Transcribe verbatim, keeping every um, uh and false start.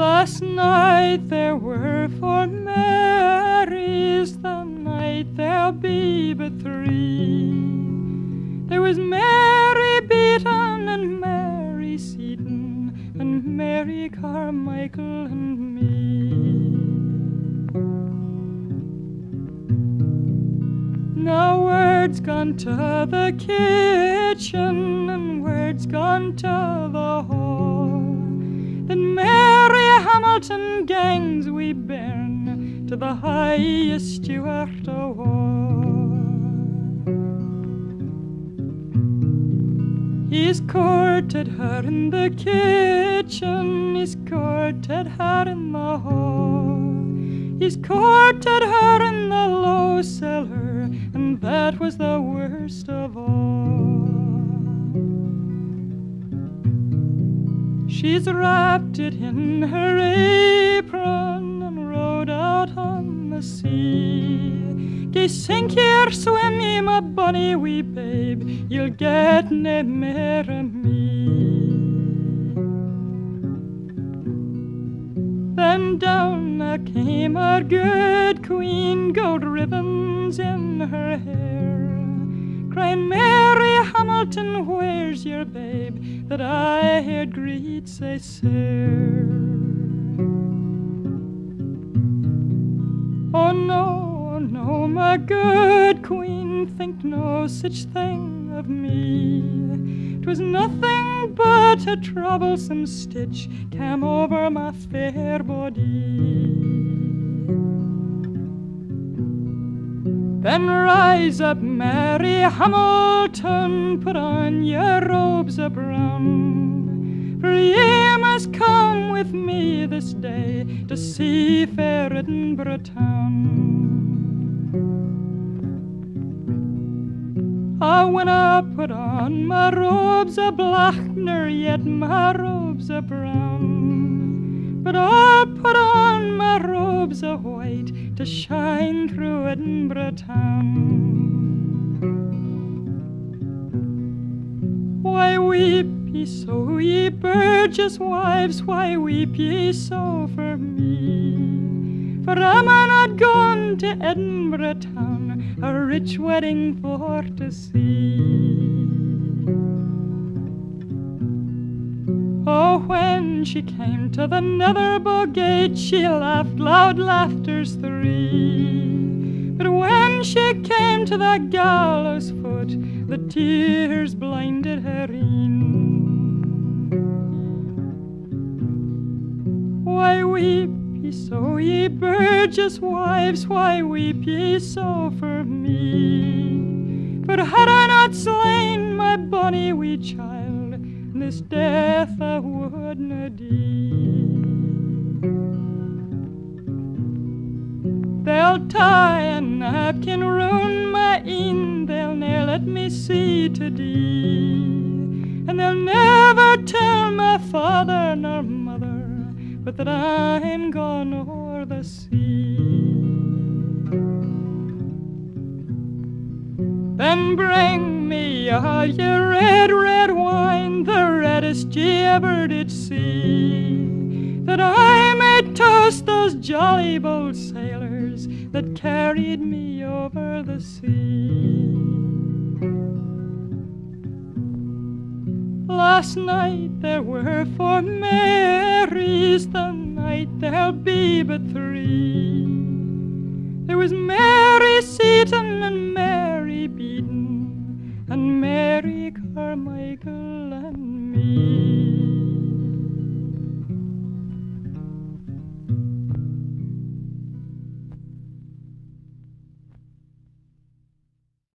Last night there were four Marys, the night there'll be but three. There was Mary Beaton and Mary Seaton and Mary Carmichael and me. Now word's gone to the kitchen and word's gone to the hall that Mary Hamilton gangs we burn to the highest Stuart of all. He's courted her in the kitchen, he's courted her in the hall, he's courted her in the low cellar, and that was the worst of all. She's wrapped it in her apron and rowed out on the sea. Gae sink here, swim ye, my bonny wee babe, ye'll get nae mair o' me. Then down a came our good queen, gold ribbons in her hair, crying, Mary Hamilton, where's your babe that I heard greet sae sair? Oh no, oh no, my good queen, think no such thing of me. 'Twas nothing but a troublesome stitch cam over my fair body. Then rise up, Mary Hamilton, put on your robes of brown, for ye must come with me this day to see fair Edinburgh town. Ah, when I put on my robes of black, nor yet my robes of brown, but I'll put on my robes of white to shine through Edinburgh town. Why weep ye so, ye burgess wives, why weep ye so for me? For am I not gone to Edinburgh town, a rich wedding for to see? Oh, when she came to the Netherbow gate, she laughed loud laughters three. But when she came to the gallows foot, the tears blinded her een. Why weep ye so, ye burgess wives, why weep ye so for me? For had I not slain my bonny wee child, this death I would na dee. They'll tie a napkin round my een, they'll ne'er let me see to dee, and they'll never tell my father nor mother but that I'm gone o'er the sea. Then bring me all your red, red wine, the reddest ye ever did see, that I may toast those jolly bold sailors that carried me over the sea. Last night there were four Marys, the night there'll be but three. There was Mary Seaton and Mary Beaton and Mary Carmichael and